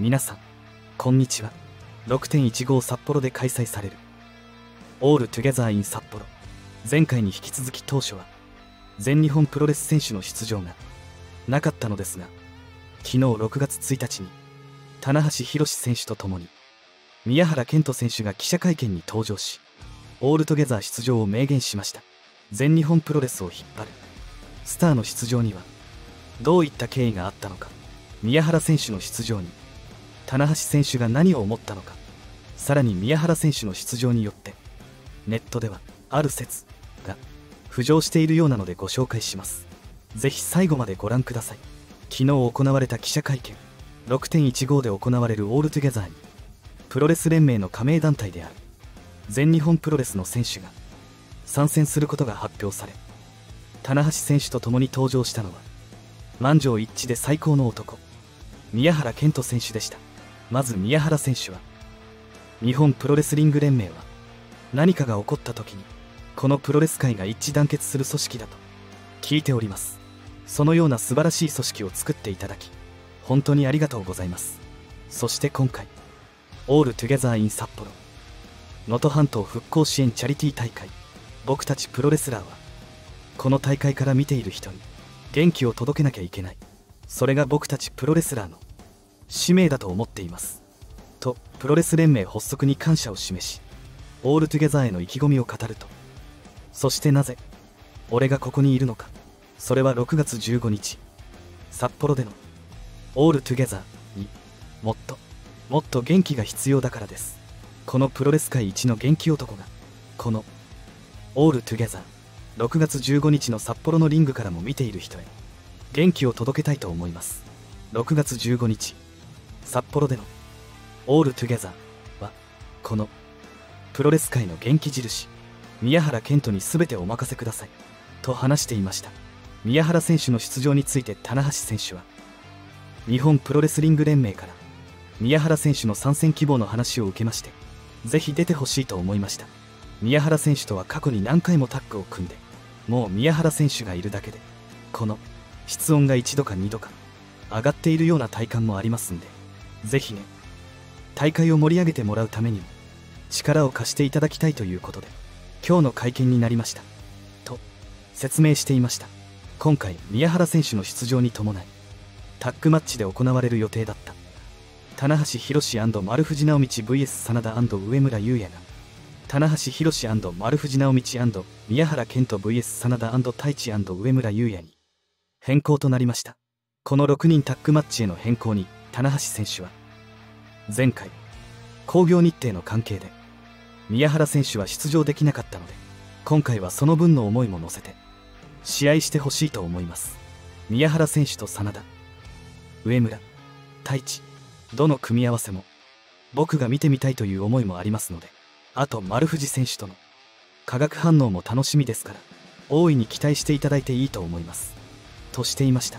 皆さん、こんにちは。 6.15 札幌で開催されるオールトゥゲザーイン札幌、前回に引き続き当初は全日本プロレス選手の出場がなかったのですが、昨日6月1日に棚橋弘至選手と共に宮原健人選手が記者会見に登場し、オールトゥゲザー出場を明言しました。全日本プロレスを引っ張るスターの出場にはどういった経緯があったのか、宮原選手の出場に棚橋選手が何を思ったのか、さらに宮原選手の出場によってネットではある説が浮上しているようなのでご紹介します。ぜひ最後までご覧ください。昨日行われた記者会見、 6.15 で行われるオールトゥゲザーにプロレス連盟の加盟団体である全日本プロレスの選手が参戦することが発表され、棚橋選手と共に登場したのは満場一致で最高の男、宮原健人選手でした。まず宮原選手は、日本プロレスリング連盟は何かが起こった時にこのプロレス界が一致団結する組織だと聞いております。そのような素晴らしい組織を作っていただき本当にありがとうございます。そして今回オールトゥゲザーイン札幌、能登半島復興支援チャリティー大会、僕たちプロレスラーはこの大会から見ている人に元気を届けなきゃいけない、それが僕たちプロレスラーの使命だと思っていますと、プロレス連盟発足に感謝を示し、オールトゥゲザーへの意気込みを語ると、そしてなぜ俺がここにいるのか、それは6月15日札幌でのオールトゥゲザーにもっともっと元気が必要だからです。このプロレス界一の元気男がこのオールトゥゲザー、6月15日の札幌のリングからも見ている人へ元気を届けたいと思います。6月15日札幌でのオールトゥゲザーはこのプロレス界の元気印、宮原健人に全てお任せくださいと話していました。宮原選手の出場について棚橋選手は、日本プロレスリング連盟から宮原選手の参戦希望の話を受けまして、ぜひ出てほしいと思いました。宮原選手とは過去に何回もタッグを組んで、もう宮原選手がいるだけでこの室温が1度か2度か上がっているような体感もありますんで、ぜひね、大会を盛り上げてもらうためにも力を貸していただきたいということで今日の会見になりましたと説明していました。今回宮原選手の出場に伴いタッグマッチで行われる予定だった棚橋弘至&丸藤直道 vs 真田&上村優也が、棚橋弘至&丸藤直道&宮原健人 vs 真田&太一&上村優也に変更となりました。この6人タッグマッチへの変更に棚橋選手は、前回興行日程の関係で宮原選手は出場できなかったので、今回はその分の思いも乗せて試合してほしいと思います。宮原選手と真田、上村、太一、どの組み合わせも僕が見てみたいという思いもありますので、あと丸藤選手との化学反応も楽しみですから大いに期待していただいていいと思いますとしていました。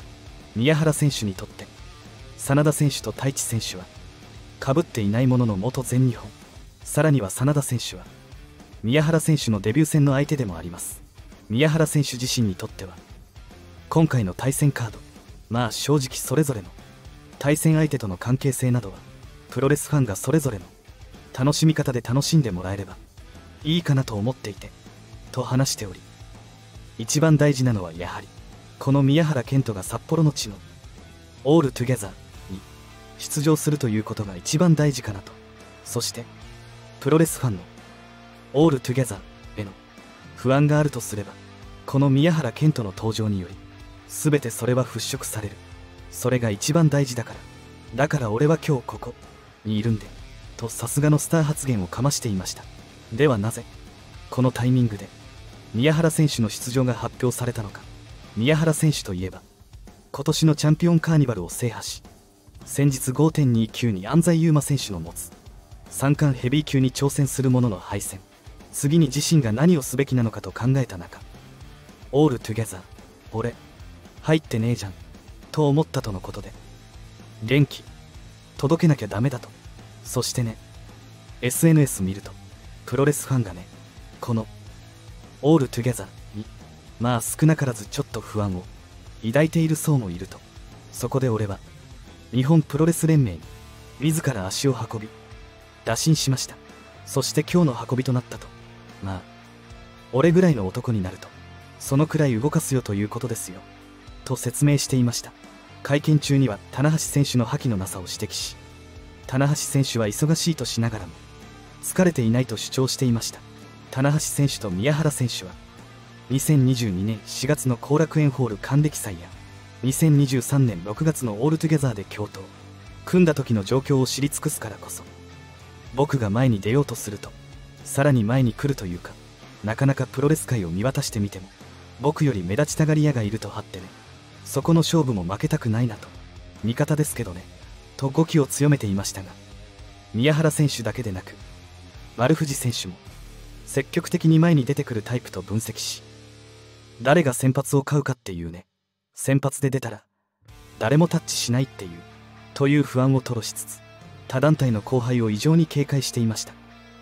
宮原選手にとって真田選手と太一選手はかぶっていないものの、元全日本、さらには真田選手は宮原選手のデビュー戦の相手でもあります。宮原選手自身にとっては今回の対戦カード、まあ正直それぞれの対戦相手との関係性などはプロレスファンがそれぞれの楽しみ方で楽しんでもらえればいいかなと思っていてと話しており、一番大事なのはやはりこの宮原健人が札幌の地のオールトゥゲザーに出場するということが一番大事かなと、そしてプロレスファンのオールトゥゲザーへの不安があるとすれば、この宮原健人の登場により全てそれは払拭される、それが一番大事だから、だから俺は今日ここにいるんでと、さすがのスター発言をかましていました。ではなぜこのタイミングで宮原選手の出場が発表されたのか。宮原選手といえば今年のチャンピオンカーニバルを制覇し、先日 5.29 に安西優真選手の持つ三冠ヘビー級に挑戦するものの敗戦、次に自身が何をすべきなのかと考えた中、オールトゥゲザー俺入ってねえじゃんと思ったとのことで、元気届けなきゃダメだと。そしてね、 SNS 見るとプロレスファンがね、このオールトゥゲザーまあ少なからずちょっと不安を抱いている層もいると。そこで俺は日本プロレス連盟に自ら足を運び打診しました。そして今日の運びとなったと。まあ俺ぐらいの男になるとそのくらい動かすよということですよと説明していました。会見中には棚橋選手の覇気のなさを指摘し、棚橋選手は忙しいとしながらも疲れていないと主張していました。棚橋選手と宮原選手は2022年4月の後楽園ホール還暦祭や2023年6月のオールトゥゲザーで共闘組んだ時の状況を知り尽くすからこそ、僕が前に出ようとするとさらに前に来るというか、なかなかプロレス界を見渡してみても僕より目立ちたがり屋がいると張ってね、そこの勝負も負けたくないなと、味方ですけどねと語気を強めていましたが、宮原選手だけでなく丸藤選手も積極的に前に出てくるタイプと分析し、誰が先発を買うかっていうね、先発で出たら誰もタッチしないっていうという不安を吐露しつつ、他団体の後輩を異常に警戒していました。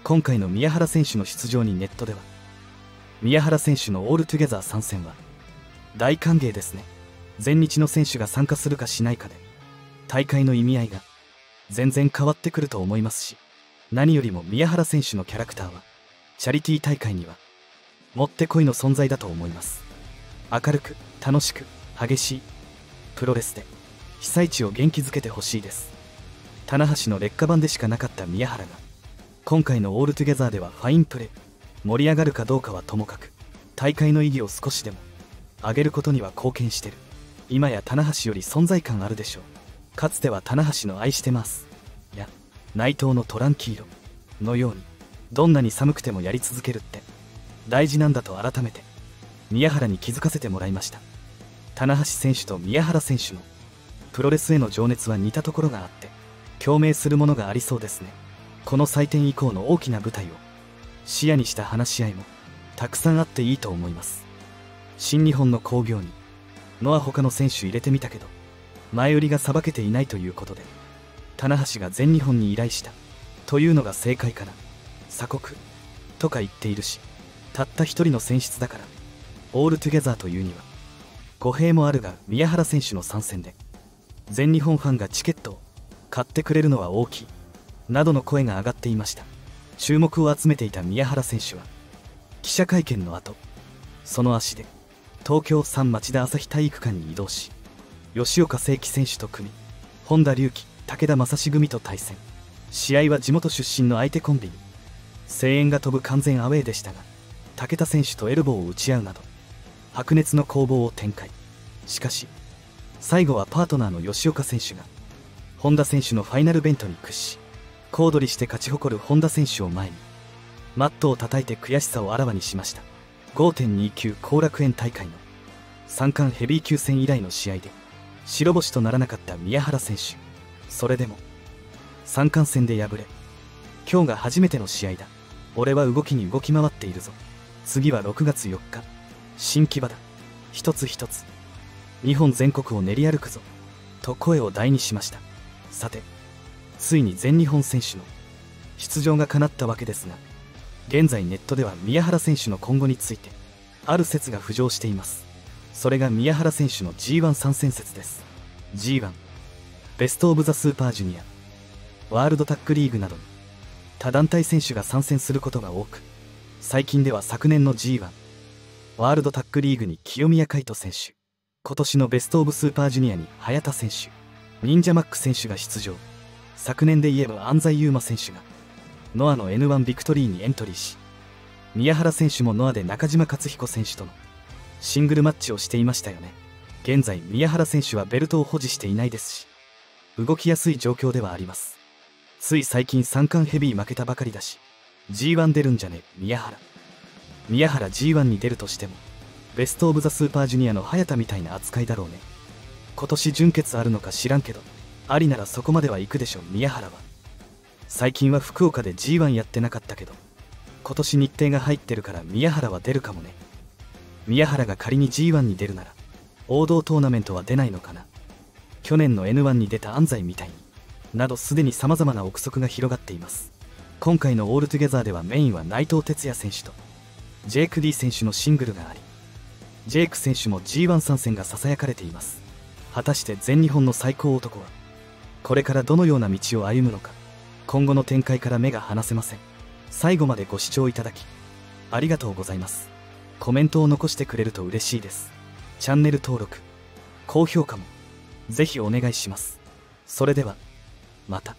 今回の宮原選手の出場にネットでは、宮原選手のオールトゥゲザー参戦は大歓迎ですね、前日の選手が参加するかしないかで大会の意味合いが全然変わってくると思いますし、何よりも宮原選手のキャラクターはチャリティー大会にはもってこいの存在だと思います。明るく楽しく激しいプロレスで被災地を元気づけてほしいです。棚橋の劣化版でしかなかった宮原が今回のオールトゥゲザーではファインプレー、盛り上がるかどうかはともかく大会の意義を少しでも上げることには貢献してる。今や棚橋より存在感あるでしょう。かつては棚橋の愛してますや内藤のトランキーロのように、どんなに寒くてもやり続けるって大事なんだと改めて宮原に気づかせてもらいました。棚橋選手と宮原選手のプロレスへの情熱は似たところがあって、共鳴するものがありそうですね。この祭典以降の大きな舞台を視野にした話し合いもたくさんあっていいと思います。新日本の興行にノア他の選手入れてみたけど前売りがさばけていないということで、棚橋が全日本に依頼したというのが正解かな。鎖国とか言っているし、たった一人の選出だからオールトゥゲザーというには語弊もあるが、宮原選手の参戦で全日本ファンがチケットを買ってくれるのは大きいなどの声が上がっていました。注目を集めていた宮原選手は記者会見の後、その足で東京産町田朝日体育館に移動し、吉岡聖輝選手と組み本田隆起、武田正史組と対戦。試合は地元出身の相手コンビに声援が飛ぶ完全アウェーでしたが、武田選手とエルボーを打ち合うなど白熱の攻防を展開。しかし最後はパートナーの吉岡選手が本田選手のファイナルベントに屈し、小躍りして勝ち誇る本田選手を前にマットを叩いて悔しさをあらわにしました。5.29 後楽園大会の三冠ヘビー級戦以来の試合で白星とならなかった宮原選手、それでも三冠戦で敗れ、今日が初めての試合だ、俺は動きに動き回っているぞ、次は6月4日新木場だ、一つ一つ日本全国を練り歩くぞと声を大にしました。さてついに全日本選手の出場が叶ったわけですが、現在ネットでは宮原選手の今後についてある説が浮上しています。それが宮原選手の G1 参戦説です。 G1 ベスト・オブ・ザ・スーパージュニア、ワールドタッグリーグなどに他団体選手が参戦することが多く、最近では昨年の G1 ワールドタッグリーグに清宮海斗選手、今年のベスト・オブ・スーパージュニアに早田選手、忍者マック選手が出場。昨年で言えば安西優真選手がノアの N1 ビクトリーにエントリーし、宮原選手もノアで中島克彦選手とのシングルマッチをしていましたよね。現在宮原選手はベルトを保持していないですし、動きやすい状況ではあります。つい最近三冠ヘビー負けたばかりだし、 G1 出るんじゃね宮原 G1 に出るとしてもベストオブザスーパージュニアの早田みたいな扱いだろうね。今年準決あるのか知らんけど、ありならそこまでは行くでしょ。宮原は最近は福岡で G1 やってなかったけど、今年日程が入ってるから宮原は出るかもね。宮原が仮に G1 に出るなら王道トーナメントは出ないのかな。去年の N1 に出た安西みたいになど、すでにさまざまな憶測が広がっています。今回のオールトゥゲザーではメインは内藤哲也選手とジェイク D 選手のシングルがあり、ジェイク選手も G1 参戦がささやかれています。果たして全日本の最高男はこれからどのような道を歩むのか、今後の展開から目が離せません。最後までご視聴いただき、ありがとうございます。コメントを残してくれると嬉しいです。チャンネル登録、高評価も、ぜひお願いします。それでは、また。